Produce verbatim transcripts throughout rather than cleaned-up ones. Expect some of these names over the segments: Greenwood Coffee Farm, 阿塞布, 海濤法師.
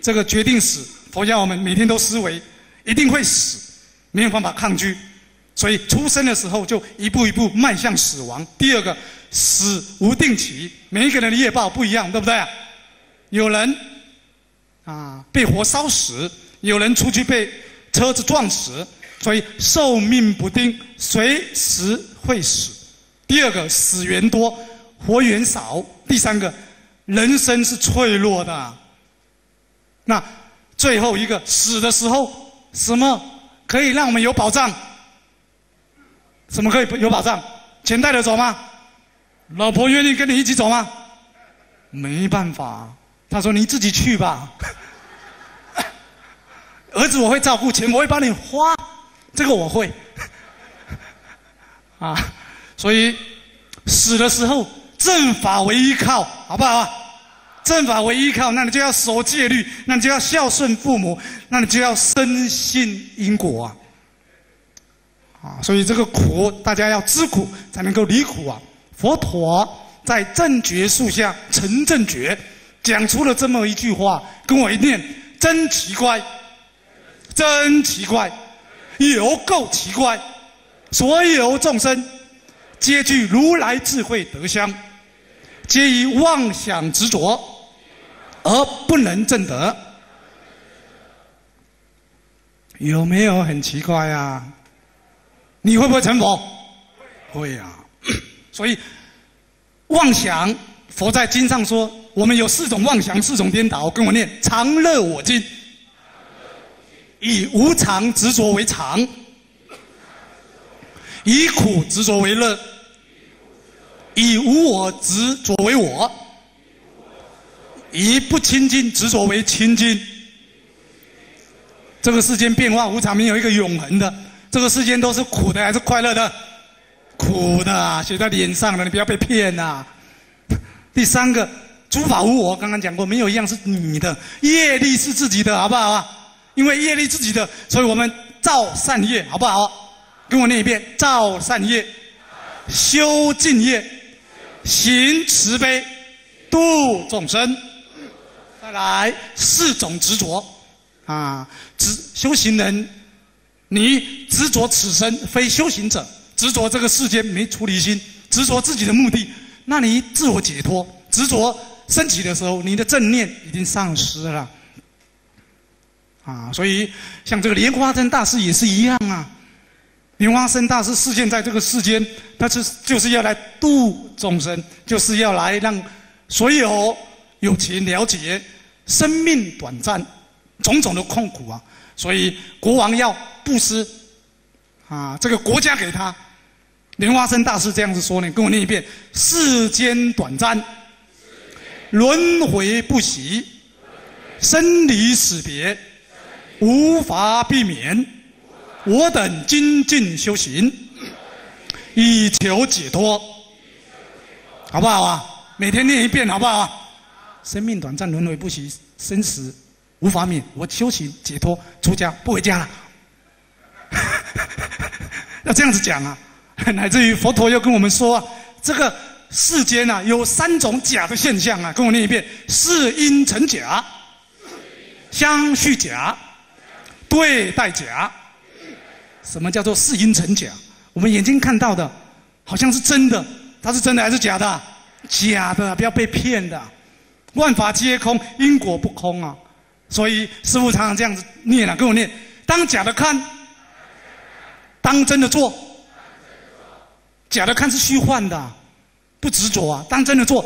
这个决定死。佛教我们每天都思维，一定会死，没有办法抗拒，所以出生的时候就一步一步迈向死亡。第二个，死无定期，每一个人的业报不一样，对不对啊？有人啊被火烧死，有人出去被车子撞死，所以寿命不定，随时会死。第二个，死缘多，活缘少。第三个，人生是脆弱的啊。那最后一个，死的时候什么可以让我们有保障？什么可以有保障？钱带得走吗？老婆愿意跟你一起走吗？没办法，她说你自己去吧。儿子我会照顾，钱我会帮你花，这个我会。啊，所以死的时候正法为依靠，好不好啊？正法为依靠，那你就要守戒律，那你就要孝顺父母，那你就要深信因果啊。啊，所以这个苦大家要知苦，才能够离苦啊。佛陀在正觉树下成正觉，讲出了这么一句话，跟我一念：真奇怪，真奇怪，有够奇怪！所有众生皆具如来智慧德相，皆以妄想执着而不能证得。有没有很奇怪啊？你会不会成佛？会啊。所以，妄想，佛在经上说，我们有四种妄想，四种颠倒。跟我念：常乐我净，以无常执着为常，以苦执着为乐，以无我执着为我，以不清净执着为清净。这个世间变化无常，没有一个永恒的。这个世间都是苦的还是快乐的？苦的啊，写在脸上了，你不要被骗啊。第三个，诸法无我，刚刚讲过，没有一样是你的，业力是自己的，好不好啊？因为业力自己的，所以我们造善业，好不好啊？跟我念一遍：造善业，修净业，行慈悲，度众生。再来四种执着啊，执修行人，你执着此身，非修行者。执着这个世间没出离心，执着自己的目的，那你自我解脱。执着升起的时候，你的正念已经丧失了，啊，所以像这个莲花生大师也是一样啊。莲花生大师示现在这个世间，他是就是要来度众生，就是要来让所有有情了解生命短暂，种种的痛苦啊。所以国王要布施，啊，这个国家给他。莲花生大师这样子说呢，跟我念一遍：世间短暂，轮回不息，生离死别，无法避免。我等精进修行，以求解脱，好不好啊？每天念一遍，好不好啊？生命短暂，轮回不息，生死无法免。我修行解脱，出家不回家了。要这样子讲啊。乃至于佛陀又跟我们说啊，这个世间啊有三种假的现象啊，跟我念一遍：是因成假，相续假，对待假。什么叫做是因成假？我们眼睛看到的好像是真的，它是真的还是假的啊？假的啊，不要被骗的啊。万法皆空，因果不空啊。所以师父常常这样子念啊，跟我念：当假的看，当真的做。假的看是虚幻的啊，不执着啊。当真的做，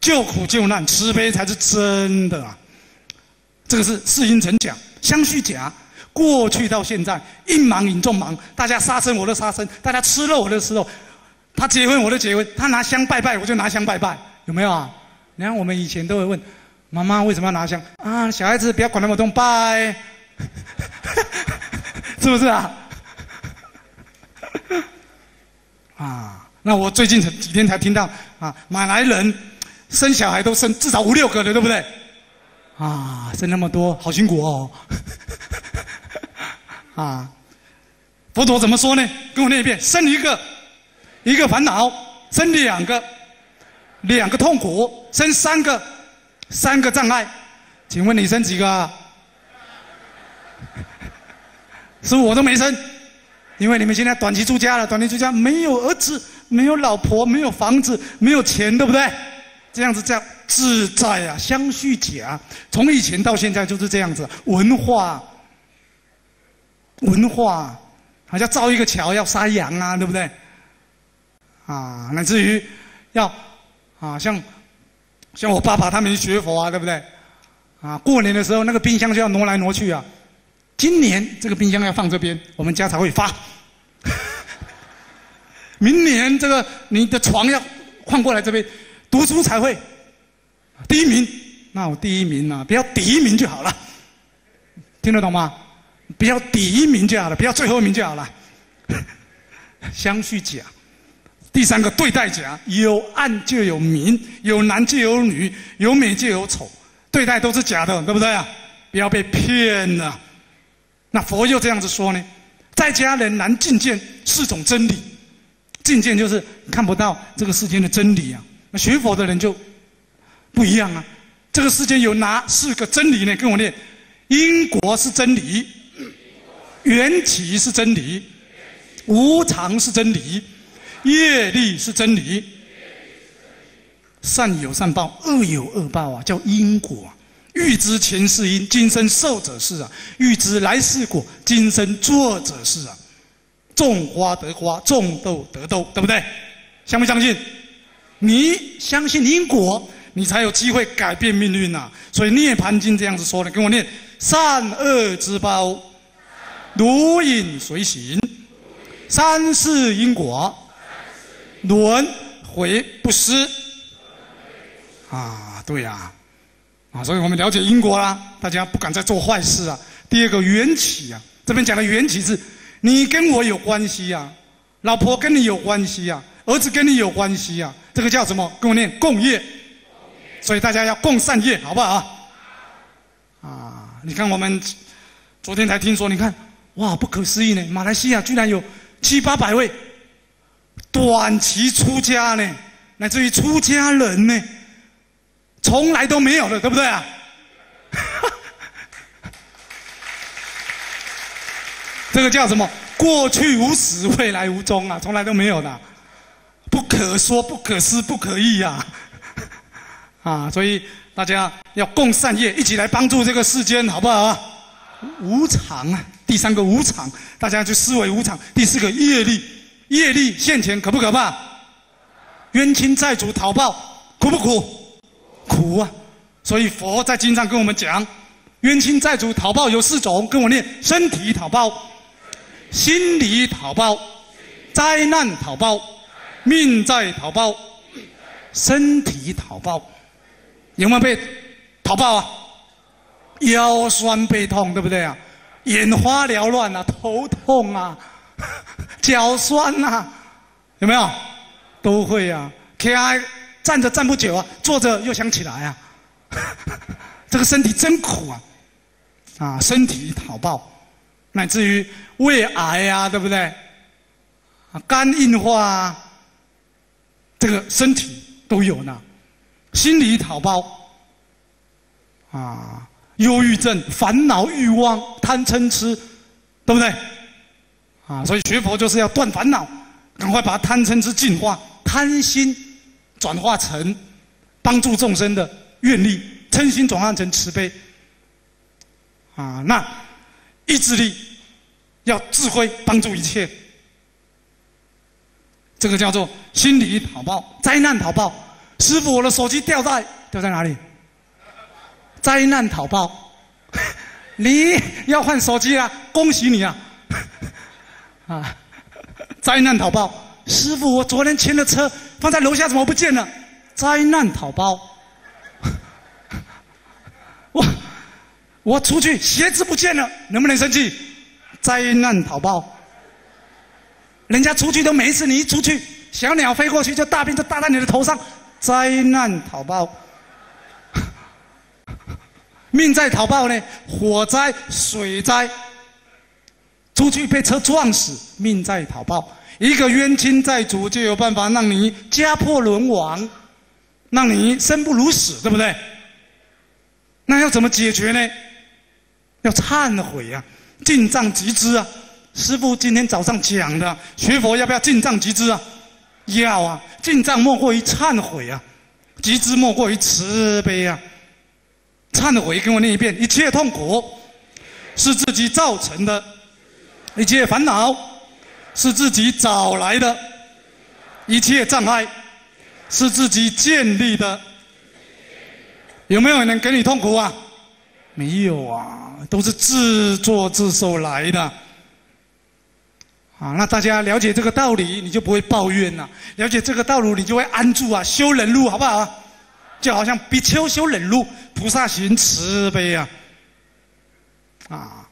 救苦救难，慈悲才是真的啊。这个是是因成假，相续假。过去到现在，一忙引众忙，大家杀生我都杀生，大家吃肉我都吃肉，他结婚我都结婚，他拿香拜拜我就拿香拜拜，有没有啊？你看我们以前都会问妈妈为什么要拿香啊？小孩子不要管那么多，拜，是不是啊？啊，那我最近几天才听到啊，马来人生小孩都生至少五六个的，对不对？啊，生那么多，好辛苦哦。啊，佛陀怎么说呢？跟我念一遍：生一个，一个烦恼；生两个，两个痛苦；生三个，三个障碍；请问你生几个啊？师父，我都没生，因为你们现在短期出家了，短期出家没有儿子，没有老婆，没有房子，没有钱，对不对？这样子叫自在啊，相续假。从以前到现在就是这样子，文化，文化，好像造一个桥要杀羊啊，对不对？啊，乃至于要啊，像像我爸爸他们学佛啊，对不对？ 啊，过年的时候那个冰箱就要挪来挪去啊。今年这个冰箱要放这边，我们家才会发。明年这个你的床要换过来这边，读书才会第一名。那我第一名啊，不要第一名就好了，听得懂吗？不要第一名就好了，不要最后一名就好了。相续假，第三个对待假，有暗就有明，有男就有女，有美就有丑。 对待都是假的，对不对啊？不要被骗了。那佛又这样子说呢：在家人难境见四种真理，境见就是看不到这个世间的真理啊。那学佛的人就不一样啊。这个世间有哪四个真理呢？跟我念：因果是真理，缘起是真理，无常是真理，业力是真理。 善有善报，恶有恶报啊，叫因果啊。欲知前世因，今生受者是啊；欲知来世果，今生作者是啊。种花得花，种豆得豆，对不对？相不相信？你相信因果，你才有机会改变命运啊。所以《涅盘经》这样子说的，跟我念：善恶之包，如影随形；三世因果，轮回不思。 啊，对呀、啊，啊，所以我们了解因果啦，大家不敢再做坏事啊。第二个缘起啊，这边讲的缘起是，你跟我有关系呀、啊，老婆跟你有关系呀、啊，儿子跟你有关系呀、啊，这个叫什么？跟我念共业，所以大家要共善业，好不好啊？啊，你看我们昨天才听说，你看，哇，不可思议呢，马来西亚居然有七八百位短期出家呢，乃至于出家人呢。 从来都没有的，对不对啊？这个叫什么？过去无始，未来无终啊，从来都没有的、啊，不可说，不可思，不可议啊！啊，所以大家要共善业，一起来帮助这个世间，好不好啊？无常啊，第三个无常，大家去思维无常。第四个业力，业力现前可不可怕？冤亲债主讨报，苦不苦？ 苦啊！所以佛在经上跟我们讲，冤亲债主讨报有四种，跟我念：身体讨报、心理讨报、灾难讨报、命债讨报、身体讨报。有没有被讨报啊？腰酸背痛，对不对啊？眼花缭乱啊，头痛啊，脚酸啊，有没有？都会啊。K I。 站着站不久啊，坐着又想起来啊，这个身体真苦啊，啊，身体讨报，乃至于胃癌啊，对不对？啊，肝硬化啊，这个身体都有呢。心理讨报，啊，忧郁症、烦恼、欲望、贪嗔痴，对不对？啊，所以学佛就是要断烦恼，赶快把贪嗔痴净化，贪心。 转化成帮助众生的愿力，嗔心转化成慈悲。啊，那意志力要智慧帮助一切，这个叫做心理讨报、灾难讨报。师父，我的手机掉在掉在哪里？灾难讨报，你要换手机啊！恭喜你啊！啊，灾难讨报。 师父，我昨天牵的车放在楼下，怎么不见了？灾难讨报！我我出去鞋子不见了，能不能生气？灾难讨报！人家出去都没事，你一出去，小鸟飞过去就大便就搭在你的头上，灾难讨报！命在讨报呢，火灾、水灾，出去被车撞死，命在讨报。 一个冤亲债主就有办法让你家破人亡，让你生不如死，对不对？那要怎么解决呢？要忏悔啊，进藏集资啊！师父今天早上讲的，学佛要不要进藏集资啊？要啊！进藏莫过于忏悔啊，集资莫过于慈悲啊。忏悔，跟我念一遍：一切痛苦是自己造成的，一切烦恼是自己找来的，一切障碍是自己建立的。 有没有人给你痛苦啊？没有啊，都是自作自受来的。啊，那大家了解这个道理，你就不会抱怨了、啊；了解这个道理，你就会安住啊，修忍辱，好不好、啊？就好像比丘修忍辱，菩萨行慈悲啊。啊，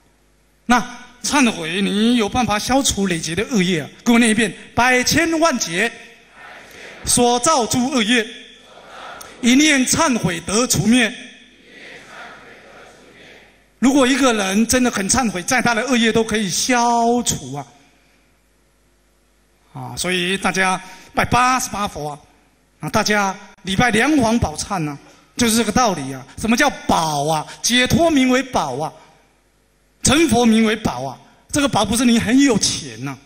那忏悔，你有办法消除累积的恶业啊？跟我念一遍：百千万劫所造诸恶业。 一念忏悔得除灭。如果一个人真的很忏悔，再大的恶业都可以消除啊！啊，所以大家拜八十八佛啊，啊，大家礼拜梁皇宝忏呐、啊，就是这个道理啊。什么叫宝啊？解脱名为宝啊，成佛名为宝啊。这个宝不是你很有钱呐、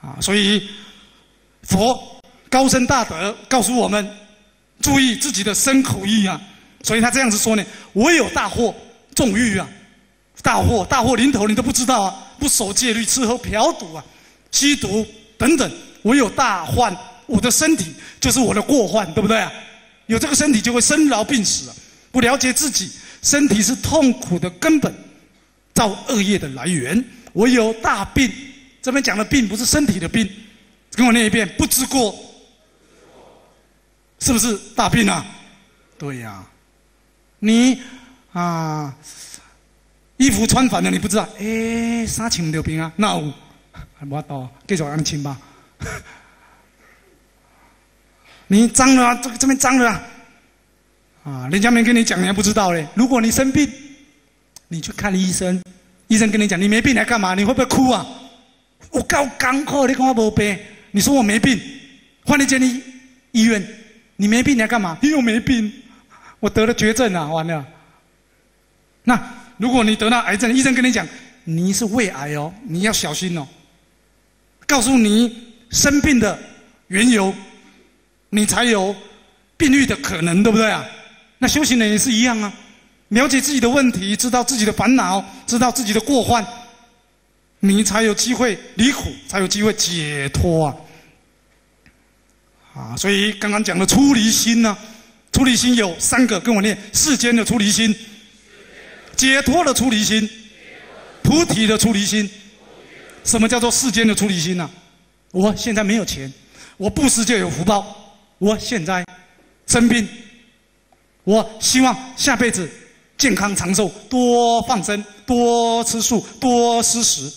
啊，啊，所以佛高深大德告诉我们。 注意自己的身口意啊，所以他这样子说呢：我有大祸，重欲啊，大祸大祸临头，你都不知道啊，不守戒律，吃喝嫖赌啊，吸毒等等，我有大患，我的身体就是我的过患，对不对啊？有这个身体就会生老病死啊，不了解自己，身体是痛苦的根本，造恶业的来源。我有大病，这边讲的病不是身体的病，跟我念一遍：不知过。 是不是大病啊？对呀、啊，你啊，衣服穿反了你不知道，哎，啥情流病啊？那有，还没到，继续让你清吧。你脏了、啊，这个这边脏了啊，啊，人家没跟你讲，你还不知道嘞。如果你生病，你去看医生，医生跟你讲你没病来干嘛？你会不会哭啊？我够干渴，你看我没病，你说我没病，换你叫你医院。 你没病，你还干嘛？你又没病，我得了绝症啊，完了。那如果你得了癌症，医生跟你讲，你是胃癌哦，你要小心哦。告诉你生病的缘由，你才有病愈的可能，对不对啊？那修行人也是一样啊，了解自己的问题，知道自己的烦恼，知道自己的过患，你才有机会离苦，才有机会解脱啊。 啊，所以刚刚讲的出离心呢、啊，出离心有三个，跟我念：世间的出离心、解脱的出离心、菩提的出离心。什么叫做世间的出离心呢、啊？我现在没有钱，我布施就有福报。我现在生病，我希望下辈子健康长寿，多放生，多吃素，多施食。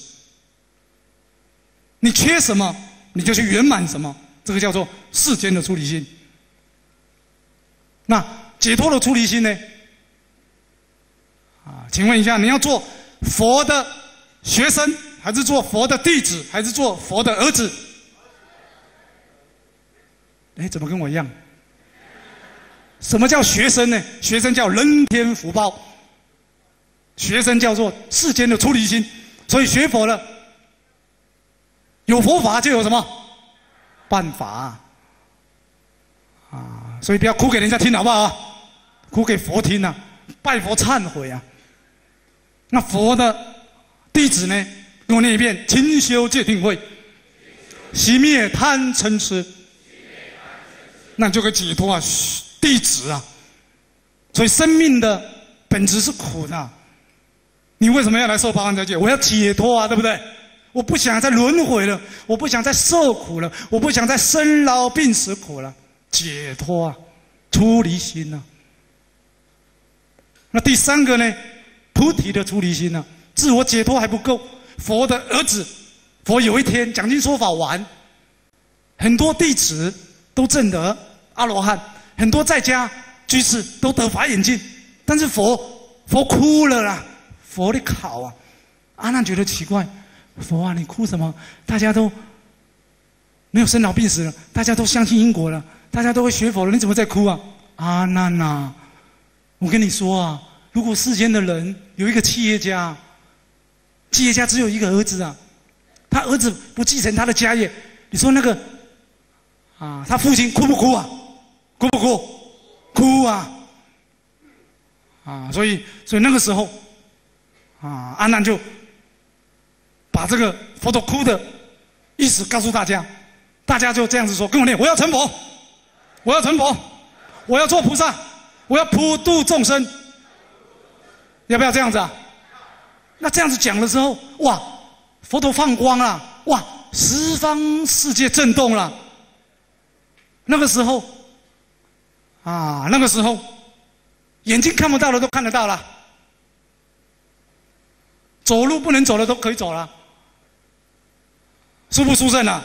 你缺什么，你就去圆满什么。 这个叫做世间的出离心。那解脱的出离心呢？啊，请问一下，你要做佛的学生，还是做佛的弟子，还是做佛的儿子？哎，怎么跟我一样？什么叫学生呢？学生叫人天福报，学生叫做世间的出离心。所以学佛了，有佛法就有什么？ 办法啊，啊，所以不要哭给人家听，好不好、啊？哭给佛听啊，拜佛忏悔啊。那佛的弟子呢？跟我念一遍：勤修戒定慧，熄灭贪嗔痴，那就可以解脱啊，弟子啊。所以生命的本质是苦的、啊，你为什么要来受八关斋戒？我要解脱啊，对不对？ 我不想再轮回了，我不想再受苦了，我不想再生老病死苦了，解脱啊，出离心啊。那第三个呢，菩提的出离心啊，自我解脱还不够。佛的儿子，佛有一天讲经说法完，很多弟子都证得阿罗汉，很多在家居士都得法眼净，但是佛佛哭了啦，佛的考啊，阿难觉得奇怪。 佛啊，你哭什么？大家都没有生老病死了，大家都相信因果了，大家都会学佛了，你怎么在哭啊？阿难啊，我跟你说啊，如果世间的人有一个企业家，企业家只有一个儿子啊，他儿子不继承他的家业，你说那个啊，他父亲哭不哭啊？哭不哭？哭啊！啊，所以所以那个时候啊，阿难就把这个佛陀哭的意思告诉大家，大家就这样子说，跟我念：我要成佛，我要成佛，我要做菩萨，我要普度众生。要不要这样子啊？那这样子讲的时候，哇，佛陀放光了，哇，十方世界震动了。那个时候，啊，那个时候，眼睛看不到的都看得到了，走路不能走的都可以走了，殊不殊胜啊？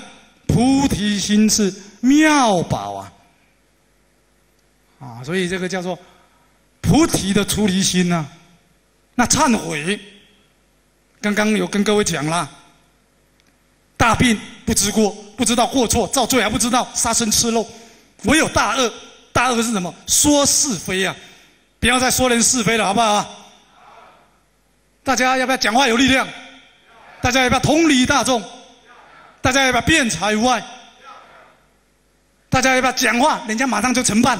菩提心是妙宝啊！啊，所以这个叫做菩提的出离心啊。那忏悔，刚刚有跟各位讲啦，大病不知过，不知道过错，造罪还不知道，杀生吃肉，唯有大恶。大恶是什么？说是非啊！不要再说人是非了，好不好、啊？大家要不要讲话有力量？大家要不要同理大众？大家要不要辩才无碍？大家要不要讲话？人家马上就承办，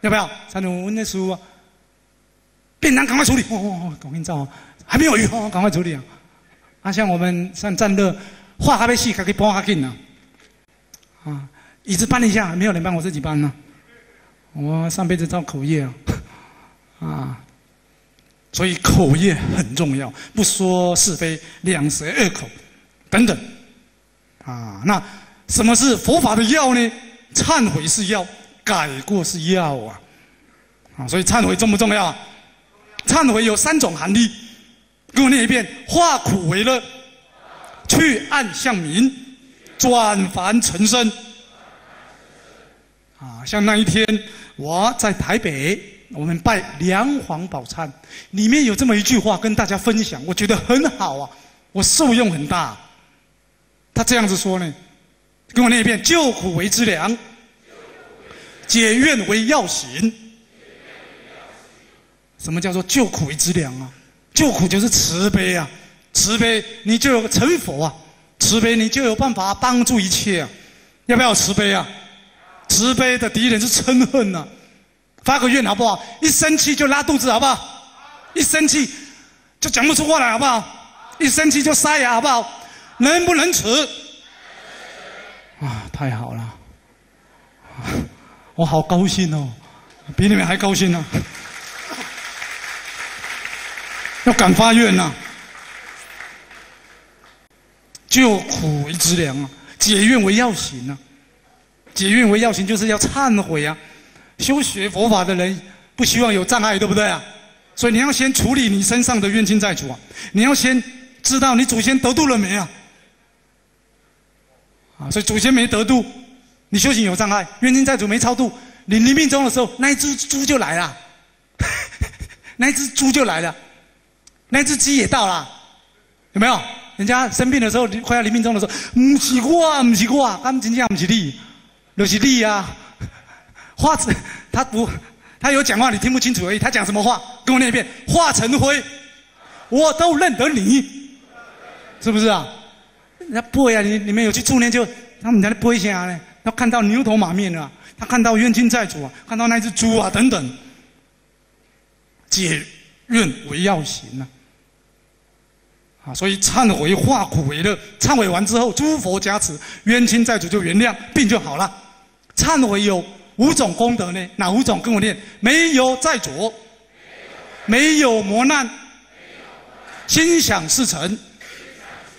要不要？三轮文的书啊，便当赶快处理！哦哦哦，赶紧照，还没有鱼，哦，赶快处理啊！啊，像我们上战乐，画还没细，还可以搬还紧呢。啊，椅子搬一下，没有人搬，我自己搬呢、啊。我上辈子造口业啊，啊，所以口业很重要，不说是非，两舌恶口等等，啊，那什么是佛法的药呢？忏悔是药，改过是药啊，啊，所以忏悔重不重要啊？忏悔有三种含义，跟我念一遍：化苦为乐，去暗向明，转凡成圣。啊，像那一天我在台北，我们拜梁皇宝忏，里面有这么一句话跟大家分享，我觉得很好啊，我受用很大。他这样子说呢，跟我念一遍：救苦为之良，解怨为药行。什么叫做救苦为之良啊？救苦就是慈悲啊，慈悲你就有成佛啊，慈悲你就有办法帮助一切啊。要不要慈悲啊？慈悲的敌人是嗔恨啊，发个愿好不好？一生气就拉肚子好不好？一生气就讲不出话来好不好？一生气就塞牙好不好？能不能持？啊，太好了！啊、我好高兴哦，比你们还高兴呢、啊。要敢发愿呐、啊！救苦为资粮啊，解怨为药行啊。解怨为药行，就是要忏悔啊！修学佛法的人不希望有障碍，对不对啊？所以你要先处理你身上的冤亲债主啊！你要先知道你祖先得度了没啊？啊，所以祖先没得度，你修行有障碍，冤亲债主没超度，你临命终的时候，那一只猪就来了，那一只猪就来了，那一只鸡也到了，有没有？人家生病的时候，快要临命终的时候，不是我，不是我，他们真正不是你。就是力啊，化成他不，他有讲话你听不清楚而已。他讲什么话？跟我念一遍：化成灰，我都认得你，是不是啊？那播呀，你你们有去助念就他们在那播一下呢，他看到牛头马面啊，他看到冤亲债主啊，看到那只猪啊等等，解怨为药行啊。啊，所以忏悔化苦为乐，忏悔完之后，诸佛加持，冤亲债主就原谅，病就好了。忏悔有五种功德呢，哪五种？跟我念：没有债主，没有磨难，心想事成，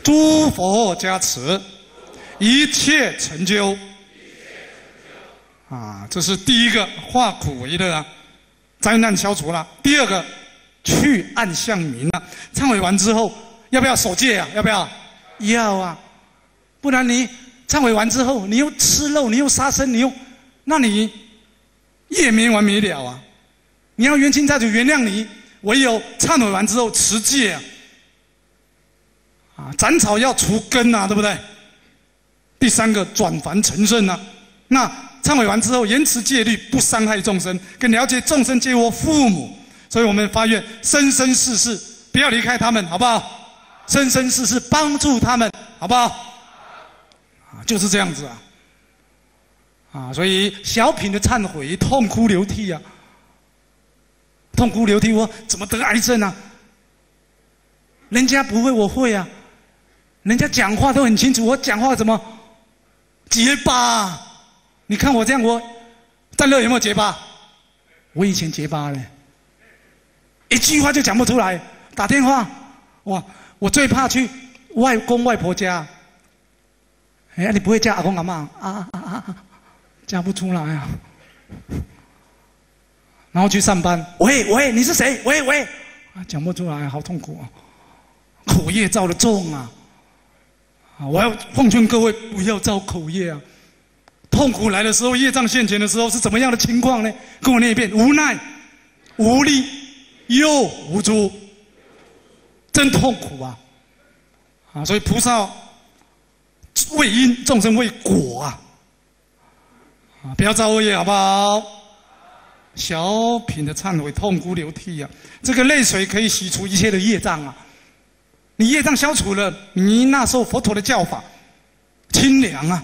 诸佛加持，一切成就。啊，这是第一个化苦为乐啊，灾难消除了。第二个去暗向明啊，忏悔完之后，要不要守戒啊？要不要？要啊，不然你忏悔完之后，你又吃肉，你又杀生，你又，那你业没完没了啊！你要冤亲债主原谅你，唯有忏悔完之后持戒啊！啊，斩草要除根啊，对不对？第三个转凡成圣啊，那忏悔完之后，严持戒律，不伤害众生，更了解众生皆我父母。所以我们发愿，生生世世不要离开他们，好不好？生生世世帮助他们，好不好？啊，就是这样子啊。啊，所以小品的忏悔，痛哭流涕啊，痛哭流涕，我怎么得癌症啊？人家不会，我会啊。人家讲话都很清楚，我讲话怎么结巴啊？你看我这样，我战乐有没有结巴？我以前结巴呢，一句话就讲不出来。打电话，哇，我最怕去外公外婆家。哎、欸，你不会叫阿公阿嬷啊啊啊，叫不出来啊。然后去上班，喂喂，你是谁？喂喂，啊，讲不出来，好痛苦啊，口业造的重啊。 我要奉劝各位不要造口业啊！痛苦来的时候，业障现前的时候是怎么样的情况呢？跟我念一遍：无奈、无力、又无助，真痛苦啊！啊，所以菩萨为因，众生为果啊！啊，不要造恶业，好不好？小品的忏悔，痛哭流涕啊！这个泪水可以洗除一切的业障啊！ 你业障消除了，你那时候佛陀的教法清凉啊。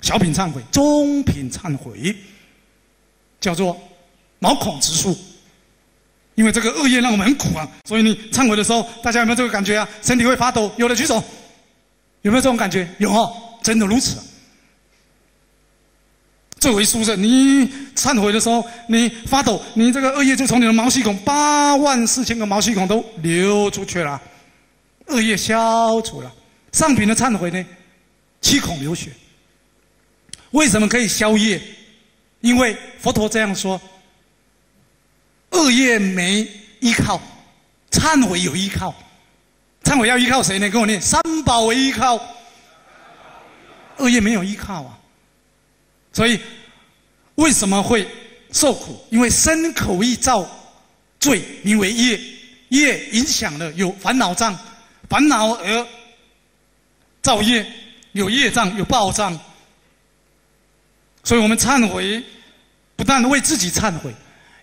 小品忏悔，中品忏悔叫做毛孔直竖，因为这个恶业让我们很苦啊，所以你忏悔的时候，大家有没有这个感觉啊？身体会发抖，有的举手，有没有这种感觉？有哦，真的如此、啊。最为殊胜，你忏悔的时候，你发抖，你这个恶业就从你的毛细孔八万四千个毛细孔都流出去了，恶业消除了。上品的忏悔呢，七孔流血。为什么可以消业？因为佛陀这样说：恶业没依靠，忏悔有依靠。忏悔要依靠谁呢？跟我念：三宝为依靠。恶业没有依靠啊。 所以，为什么会受苦？因为身口意造罪，名为业。业影响了有烦恼障，烦恼而造业，有业障，有报障。所以我们忏悔，不但为自己忏悔，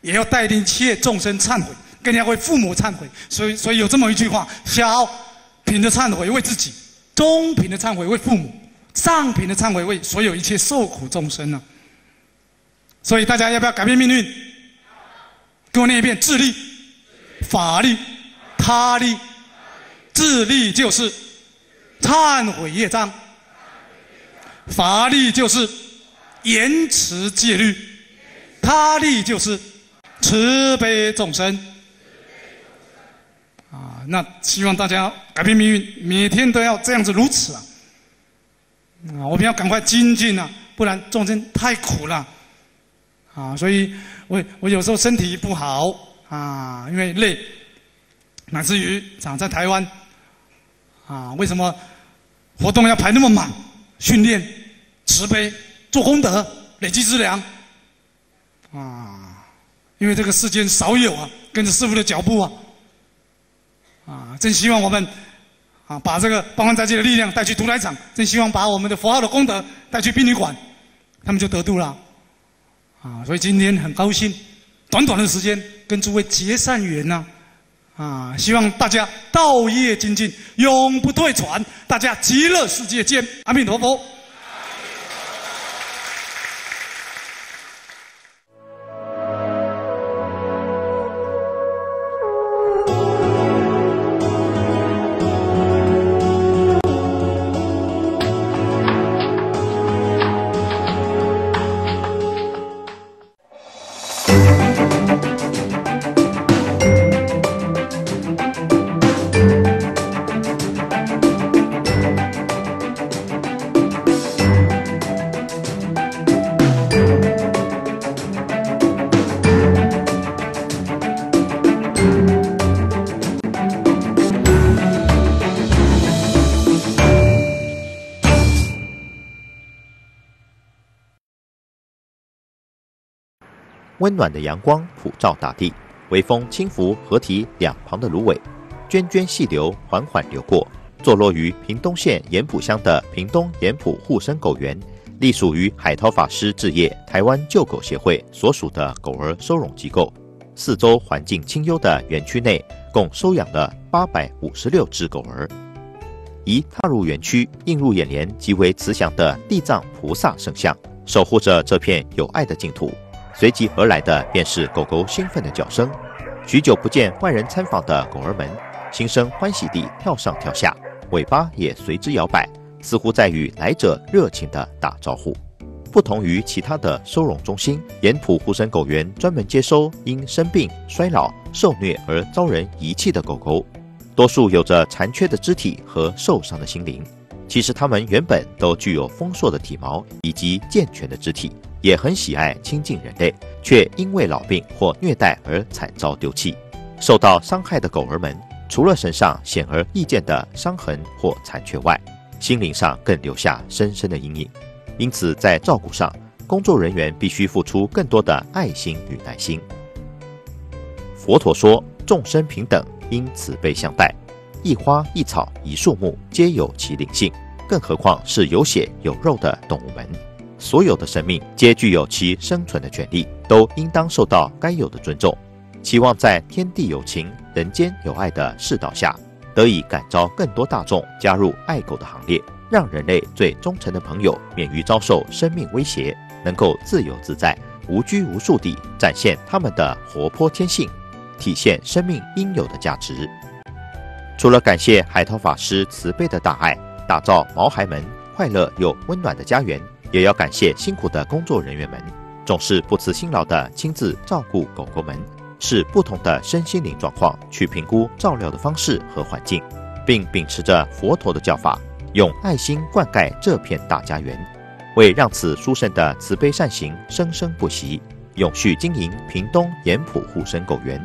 也要带领一切众生忏悔，更要为父母忏悔。所以，所以有这么一句话：小品的忏悔为自己，中品的忏悔为父母。 上品的忏悔为所有一切受苦众生啊，所以大家要不要改变命运？跟我念一遍：自利、法利、他利。自利就是忏悔业障，法利就是严持戒律，他利就是慈悲众生。啊，那希望大家改变命运，每天都要这样子如此啊。 啊，我们要赶快精进啊，不然众生太苦了，啊，所以我我有时候身体不好啊，因为累，乃至于长在台湾，啊，为什么活动要排那么满？训练、慈悲、做功德、累积资粮，啊，因为这个世间少有啊，跟着师父的脚步啊，啊，真希望我们。 啊，把这个八关斋戒的力量带去屠宰场，真希望把我们的佛号的功德带去殡仪馆，他们就得度了。啊，所以今天很高兴，短短的时间跟诸位结善缘呐、啊，啊，希望大家道业精进，永不退转，大家极乐世界见，阿弥陀佛。温暖的阳光普照大地，微风轻拂河堤两旁的芦苇，涓涓细流缓缓流过。坐落于屏东县盐埔乡的屏东盐埔护生狗园，隶属于海涛法师置业台湾救狗协会所属的狗儿收容机构。四周环境清幽的园区内，共收养了八百五十六只狗儿。一踏入园区，映入眼帘极为慈祥的地藏菩萨圣像，守护着这片有爱的净土。随即而来的便是狗狗兴奋的叫声。许久不见外人参访的狗儿们，心生欢喜地跳上跳下，尾巴也随之摇摆，似乎在与来者热情地打招呼。不同于其他的收容中心，盐埔护生狗园专门接收因生病、衰老、受虐而遭人遗弃的狗狗，多数有着残缺的肢体和受伤的心灵。其实它们原本都具有丰硕的体毛以及健全的肢体，也很喜爱亲近人类，却因为老病或虐待而惨遭丢弃。受到伤害的狗儿们，除了身上显而易见的伤痕或残缺外，心灵上更留下深深的阴影。因此，在照顾上，工作人员必须付出更多的爱心与耐心。佛陀说：“众生平等，应慈悲相待。一花一草一树木，皆有其灵性，更何况是有血有肉的动物们？所有的生命皆具有其生存的权利，都应当受到该有的尊重。期望在天地有情、人间有爱的世道下，得以感召更多大众加入爱狗的行列。”让人类最忠诚的朋友免于遭受生命威胁，能够自由自在、无拘无束地展现他们的活泼天性，体现生命应有的价值。除了感谢海涛法师慈悲的大爱，打造毛孩们快乐又温暖的家园，也要感谢辛苦的工作人员们，总是不辞辛劳地亲自照顾狗狗们，视不同的身心灵状况去评估照料的方式和环境，并秉持着佛陀的教法，用爱心灌溉这片大家园，为让此殊胜的慈悲善行生生不息，永续经营屏东盐埔护生狗园。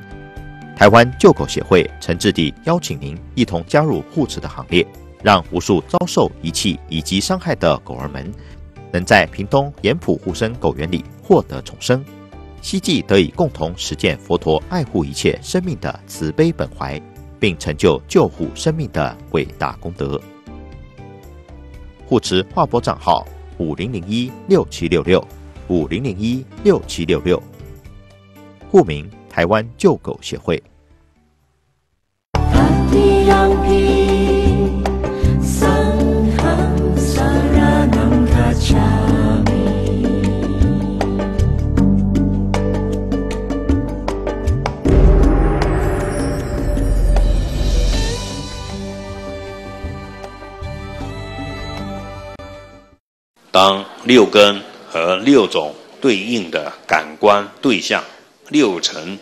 台湾救狗协会诚挚地邀请您一同加入护持的行列，让无数遭受遗弃以及伤害的狗儿们，能在屏东盐埔护生狗园里获得重生，希冀得以共同实践佛陀爱护一切生命的慈悲本怀，并成就救护生命的伟大功德。护持划拨账号五零零一六七六六 五零零一六七六六，户名台湾救狗协会。当六根和六种对应的感官对象六尘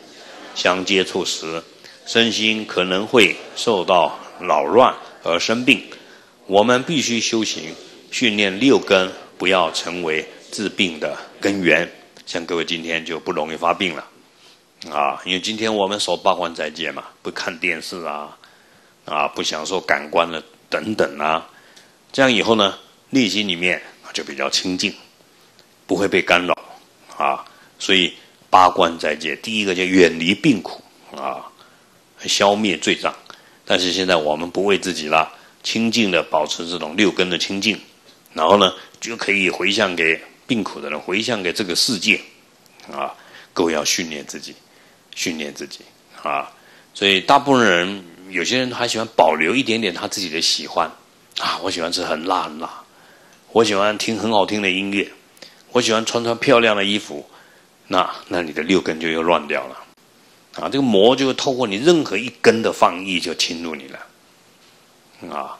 相接触时，身心可能会受到扰乱而生病。我们必须修行，训练六根不要成为治病的根源。像各位今天就不容易发病了啊，因为今天我们守八关斋戒嘛，不看电视啊，啊不享受感官的等等啊，这样以后呢，内心里面就比较清净，不会被干扰啊。所以八关斋戒第一个叫远离病苦啊，消灭罪障。但是现在我们不为自己了，清净的保持这种六根的清净，然后呢就可以回向给病苦的人，回向给这个世界啊。各位要训练自己，训练自己啊。所以大部分人，有些人还喜欢保留一点点他自己的喜欢啊，我喜欢吃很辣很辣，我喜欢听很好听的音乐，我喜欢穿穿漂亮的衣服，那那你的六根就又乱掉了啊！这个魔就透过你任何一根的放逸就侵入你了啊！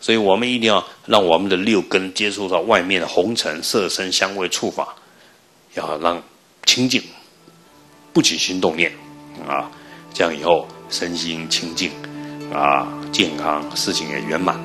所以我们一定要让我们的六根接触到外面的红尘色身香味触法，要让清净，不起心动念啊！这样以后身心清净啊，健康，事情也圆满。